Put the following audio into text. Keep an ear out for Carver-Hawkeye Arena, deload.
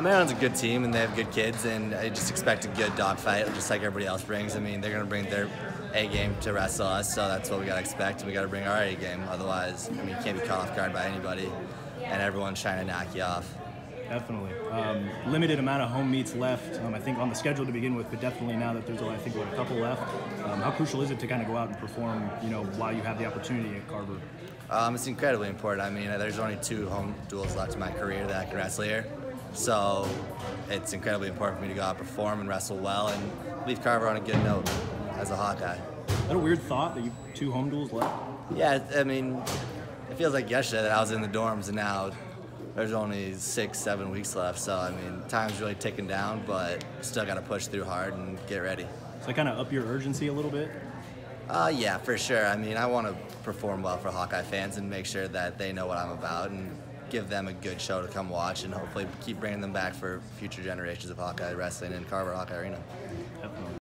Maryland's a good team, and they have good kids, and I just expect a good dogfight, just like everybody else brings. I mean, they're going to bring their A game to wrestle us, so that's what we got to expect. We got to bring our A game, otherwise, I mean, you can't be caught off guard by anybody, and everyone's trying to knock you off. Definitely. Limited amount of home meets left, I think on the schedule to begin with, but definitely now that there's, I think, what, a couple left. How crucial is it to kind of go out and perform, you know, while you have the opportunity at Carver? It's incredibly important. I mean, there's only 2 home duels left in my career that I can wrestle here. So it's incredibly important for me to go out and perform and wrestle well and leave Carver on a good note as a Hawkeye. Is that a weird thought that you have 2 home duels left? Yeah, I mean, it feels like yesterday that I was in the dorms and now there's only 6, 7 weeks left. So, I mean, time's really ticking down, but still got to push through hard and get ready. So kind of up your urgency a little bit? Yeah, for sure. I mean, I want to perform well for Hawkeye fans and make sure that they know what I'm about and give them a good show to come watch and hopefully keep bringing them back for future generations of Hawkeye wrestling in Carver-Hawkeye Arena. Definitely.